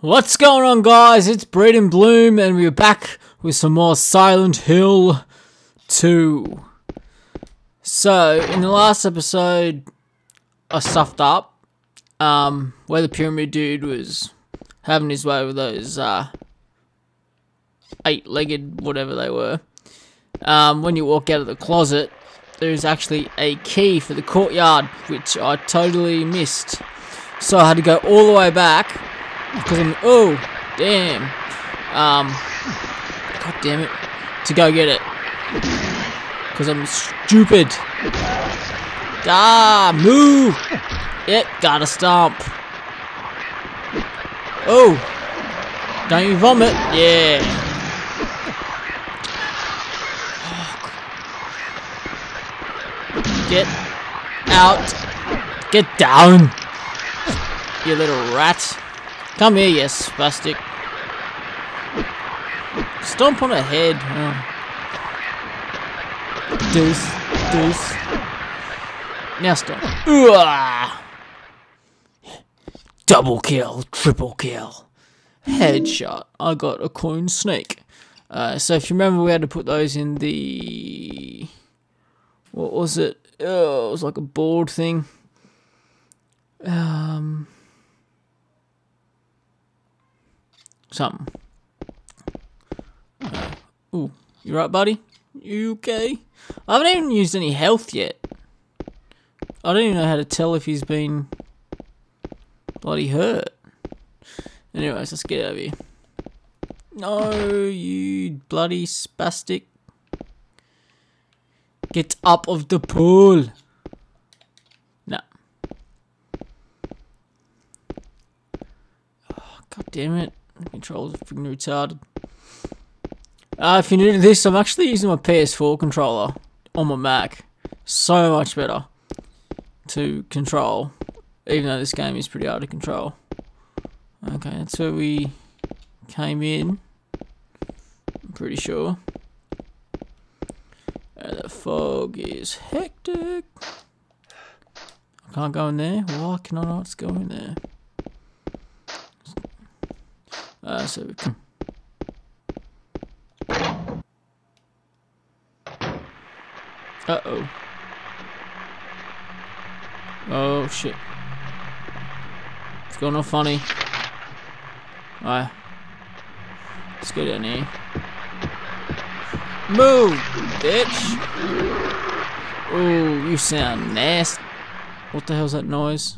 What's going on, guys? It's Breed and Bloom, and we're back with some more Silent Hill 2. So, in the last episode, I stuffed up where the pyramid dude was having his way with those eight-legged whatever they were. When you walk out of the closet, there's actually a key for the courtyard, which I totally missed. So I had to go all the way back. Because I'm, oh, damn. God damn it. To go get it. Because I'm stupid. Move. Yep, gotta stomp. Oh. Don't you vomit. Yeah. Oh, get out. Get down. You little rat. Come here, you spastic. Stomp on her head. Oh. Deuce. Deuce. Now stomp. Ooh-ah. Double kill. Triple kill. Headshot. I got a coin snake. So if you remember, we had to put those in the... What was it? Oh, it was like a board thing. Something. Ooh, you right, buddy? You okay? I haven't even used any health yet. I don't even know how to tell if he's been bloody hurt. Anyways, let's get out of here. No, you bloody spastic. Get up of the pool. No. Oh, God damn it. Controls are freaking retarded. If you're new to this, I'm actually using my PS4 controller on my Mac. So much better to control, even though this game is pretty hard to control. Okay, that's where we came in, I'm pretty sure. The fog is hectic. I can't go in there. Why can I not go in there? So we can. Uh-oh. Oh, shit. It's going on funny. Alright. Let's go down here. Move, bitch! Ooh, you sound nasty. What the hell's that noise?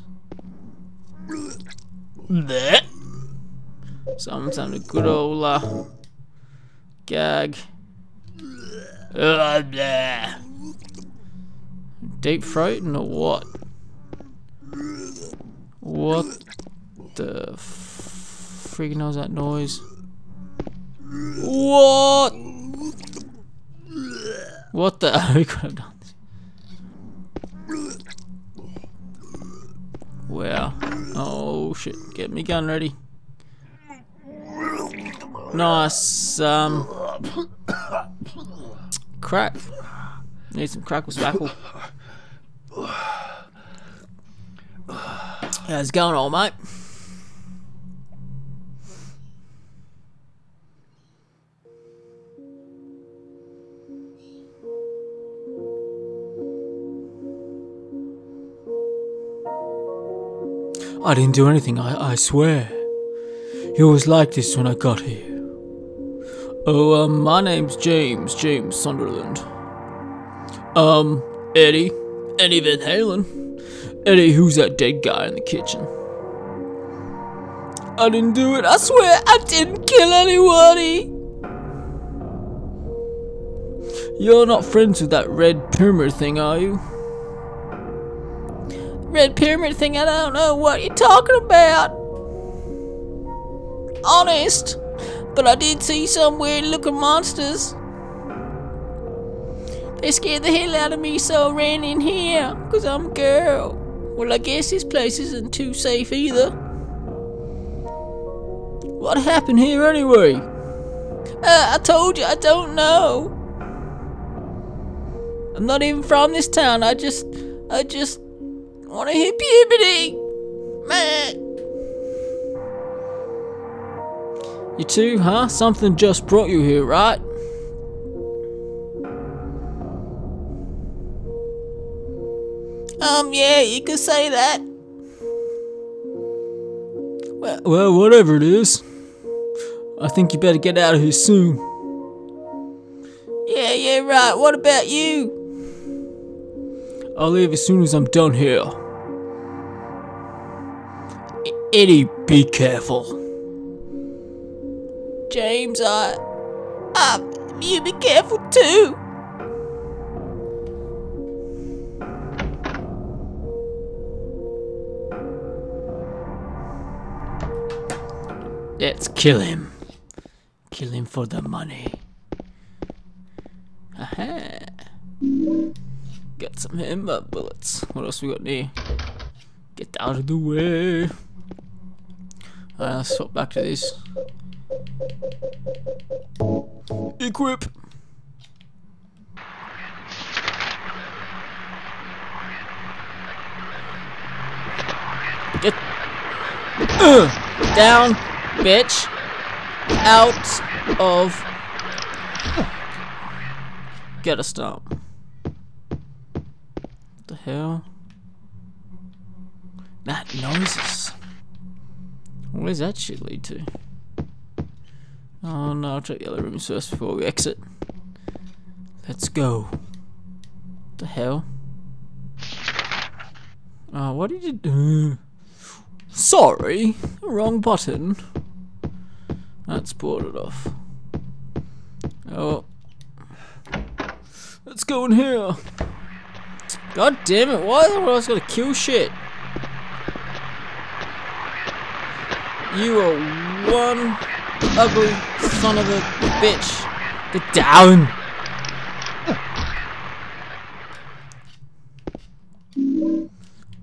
That? So I'm having a good old gag. Deep throat or what? What the freaking hell's that noise? What? What the? We could have done this. Wow. Oh shit! Get me gun ready. Nice, crack. Need some crack with spackle. How's it going, old mate? I didn't do anything, I swear. It was like this when I got here. Oh, my name's James Sunderland. Eddie Van Halen. Eddie, who's that dead guy in the kitchen? I didn't do it, I swear I didn't kill anybody! You're not friends with that red pyramid thing, are you? Red pyramid thing, I don't know what you're talking about! Honest! But I did see some weird looking monsters. They scared the hell out of me, so I ran in here, because I'm a girl. Well, I guess this place isn't too safe either. What happened here anyway? I told you, I don't know. I'm not even from this town, I just want to hit puberty. Man. You too, huh? Something just brought you here, right? Yeah, you could say that. Well, whatever it is, I think you better get out of here soon. Yeah, right. What about you? I'll leave as soon as I'm done here. Eddie, be careful. James, you be careful too. Let's kill him. Kill him for the money. Aha. Got some ammo bullets. What else we got there? Get out of the way. Alright, let's swap back to this. Equip. Get down, bitch. Out of. Get a stomp. What the hell? That noises. What does that shit lead to? Oh no, I'll check the other rooms first before we exit. Let's go. What the hell? Oh, what did you do? Sorry, wrong button. That's boarded off. Oh. Let's go in here. God damn it, why the hell was I gonna kill shit? You are one ugly son of a bitch. Get down.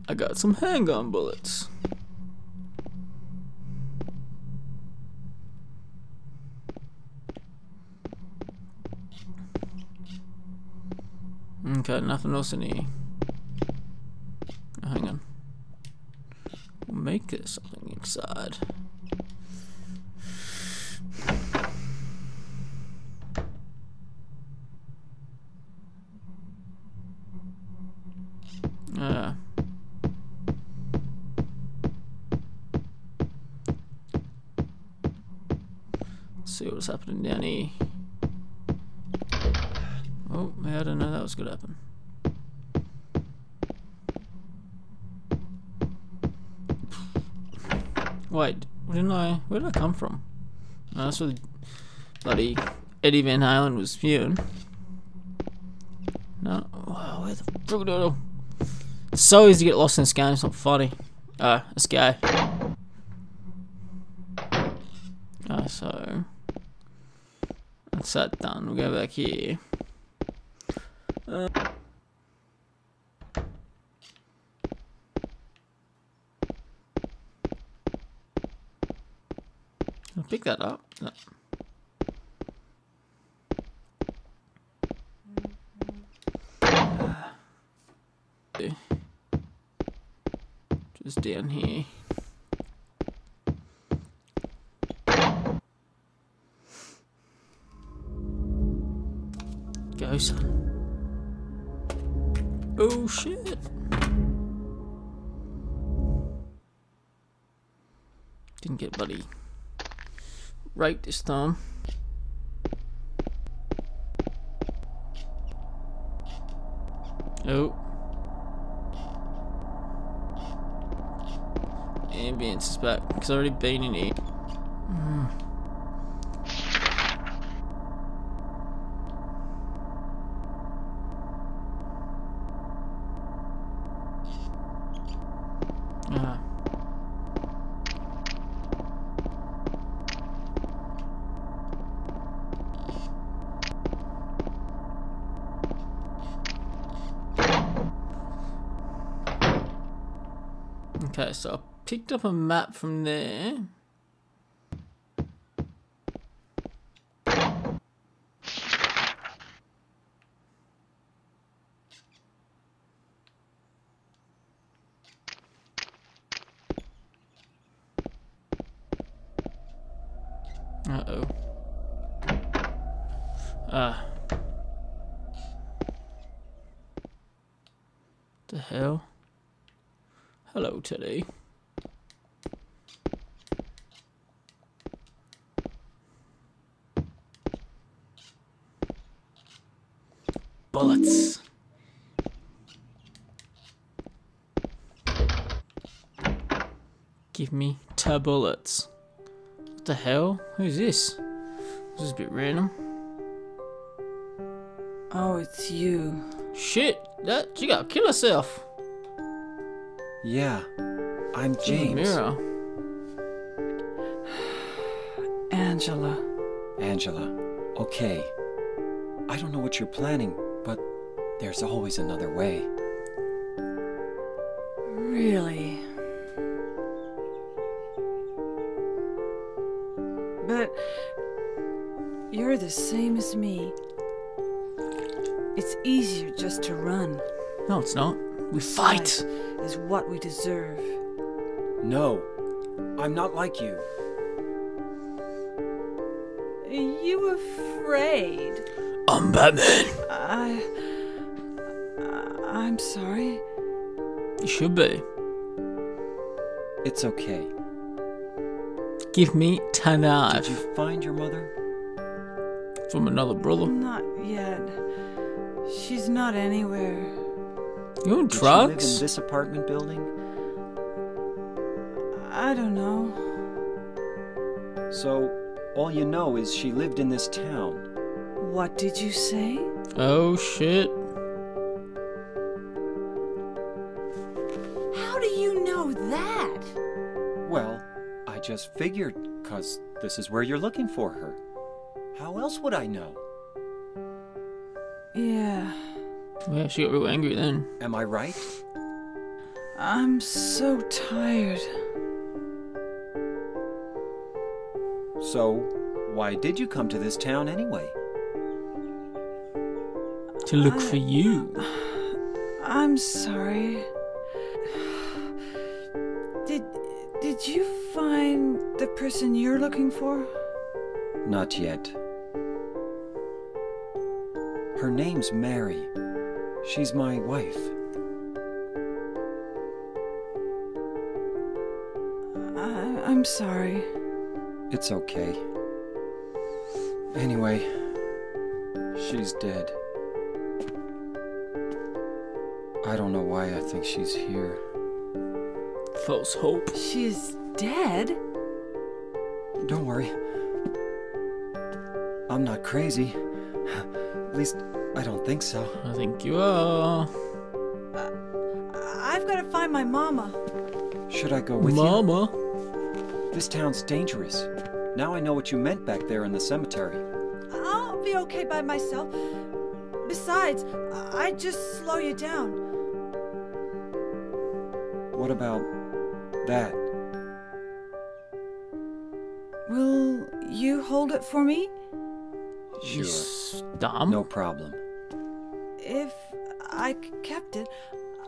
I got some handgun bullets. Okay, nothing else in here. Hang on. We'll make this something inside. Let's see what's happening down here. Oh, I didn't know that was gonna happen. Wait, where did I come from? No, that's where bloody Eddie Van Halen was viewing. No, wow, where the frick did I go? It's so easy to get lost in this game, it's not funny. Oh, let's go. Oh, so that's that done, we'll go back here. I'll pick that up. No. Just down here. Go, son. Oh shit. Didn't get bloody raped this time. Oh. Ambience is back, because I've already been in here. Okay, so I picked up a map from there. Uh-oh. The hell? Hello, Teddy. Bullets. Give me 2 bullets. What the hell? Who's this? This is a bit random. Oh, it's you. Shit! That she gotta kill herself. Yeah, I'm James. Angela. Angela. Okay. I don't know what you're planning, but there's always another way. Really? But you're the same as me. It's easier just to run. No, it's not. We fight. Is what we deserve. No, I'm not like you. Are you afraid? I'm Batman. I'm sorry. You should be. It's okay. Give me 10 knives. Did you find your mother? From another brother? Not yet. She's not anywhere. You on drugs? Does she live in this apartment building? I don't know. So, all you know is she lived in this town. What did you say? Oh, shit. How do you know that? Well, I just figured, 'cause this is where you're looking for her. How else would I know? Yeah. Yeah, she got real angry then. Am I right? I'm so tired. So, why did you come to this town anyway? To look for you. I'm sorry. Did you find the person you're looking for? Not yet. Her name's Mary. She's my wife. I'm sorry. It's okay. Anyway, she's dead. I don't know why I think she's here. False hope. She's dead? Don't worry. I'm not crazy. At least, I don't think so. I think you are. I've got to find my mama. Should I go with you? Mama? This town's dangerous. Now I know what you meant back there in the cemetery. I'll be okay by myself. Besides, I just slow you down. What about that? Will you hold it for me? Sure. Dumb? No problem. If I kept it,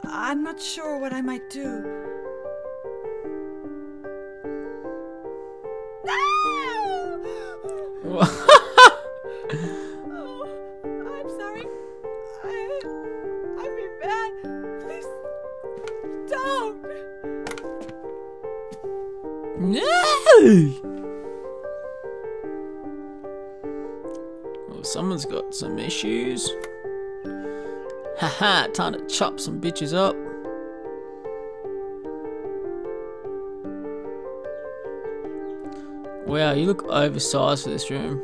I'm not sure what I might do. No! Oh, I'm sorry. I'd be bad. Please don't. No! Someone's got some issues. Haha, time to chop some bitches up. Wow, you look oversized for this room.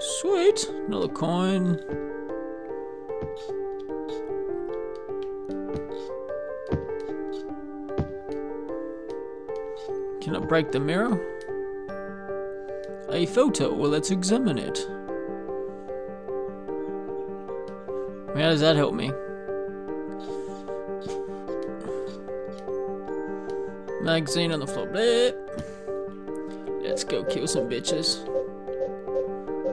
Sweet, another coin. Can I break the mirror? A photo, well, let's examine it. How does that help me? Magazine on the floor. Bleep. Let's go kill some bitches.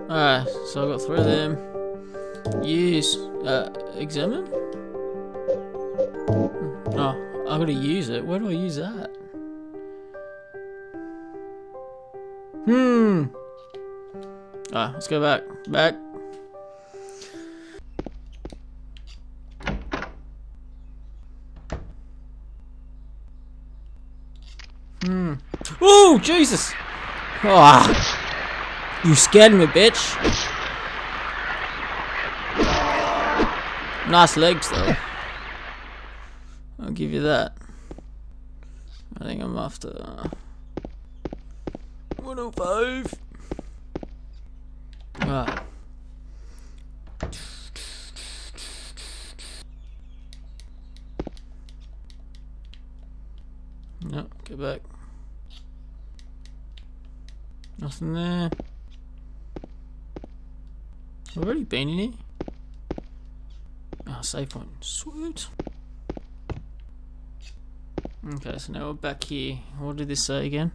Alright, so I got 3 of them. Use. Examine? Oh, I gotta use it. Where do I use that? Ah, let's go back. Back. Ooh, Jesus! Ah, you scared me, bitch. Nice legs, though. I'll give you that. I think I'm after 105. Ah. No, get back. Nothing there. I've already been in here. Ah, save point. Sweet. Okay, so now we're back here. What did this say again?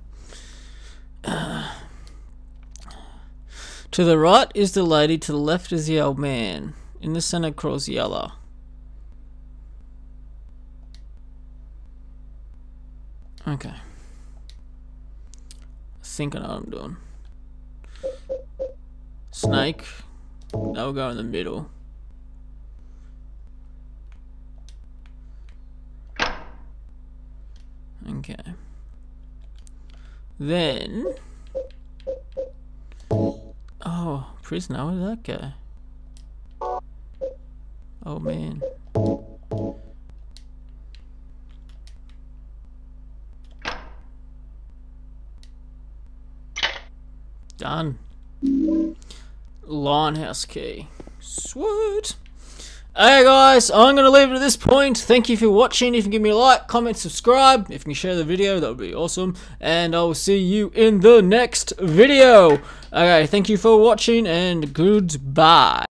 To the right is the lady, to the left is the old man. In the center crawls the other. Okay. I think I know what I'm doing. Snake. Now we'll go in the middle. Okay. Then. Oh, prisoner, where did that go? Oh, man. Done. Lionhouse key. Sweet. Hey guys, I'm going to leave it at this point. Thank you for watching. If you can give me a like, comment, subscribe. If you can share the video, that would be awesome. And I will see you in the next video. Okay, thank you for watching and goodbye.